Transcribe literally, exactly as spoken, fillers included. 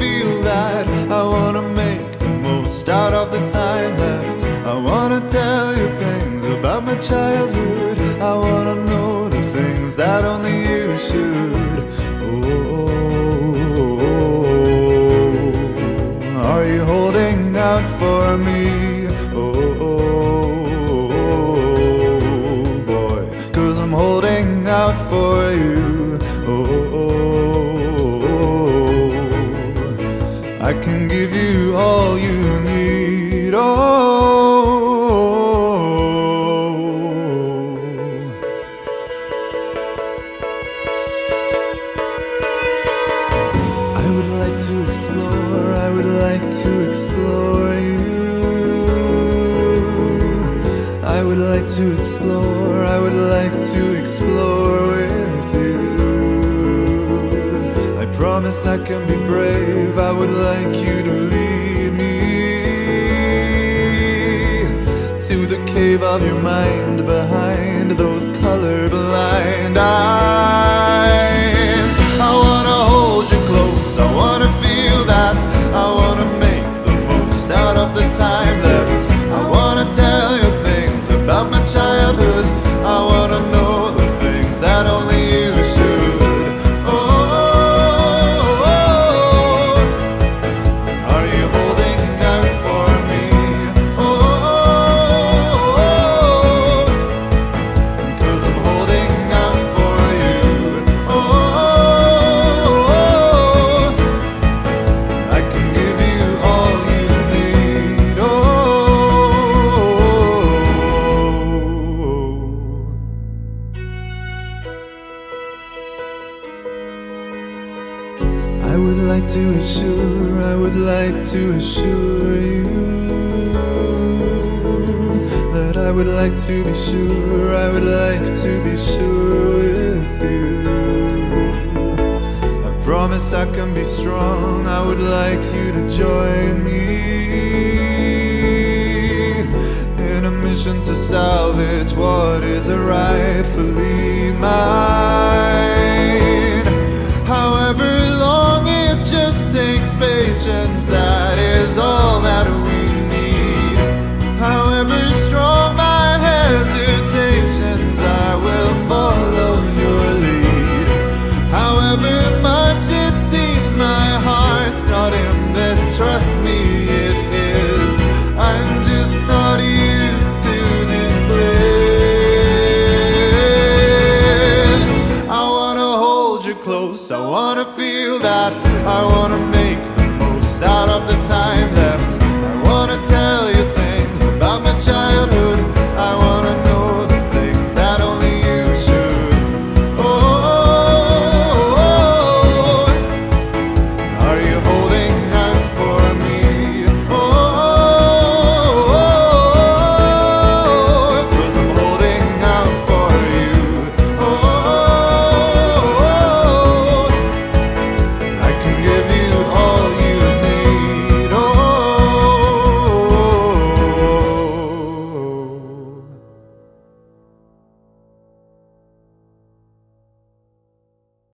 feel that I wanna make the most out of the time left. I wanna tell you things about my childhood. I wanna know the things that only you should. Oh, are you holding out for me? Oh, boy, 'cause I'm holding out for you. Oh, I can give you all you need. Oh, to explore, I would like to explore you. I would like to explore, I would like to explore with you. I promise I can be brave, I would like you to lead me to the cave of your mind, behind those colorblind eyes. I wanna hold you close, I wanna feel that, I wanna make the most out of the time left. I wanna tell you things about my childhood. I wanna know the things that only you should. Oh, oh, oh, oh. Are you holding out for me? Oh, oh, oh, oh. 'Cause I'm holding out for you. Oh, I would like to assure, I would like to assure you that I would like to be sure, I would like to be sure with you. I promise I can be strong, I would like you to join me in a mission to salvage what is rightfully mine.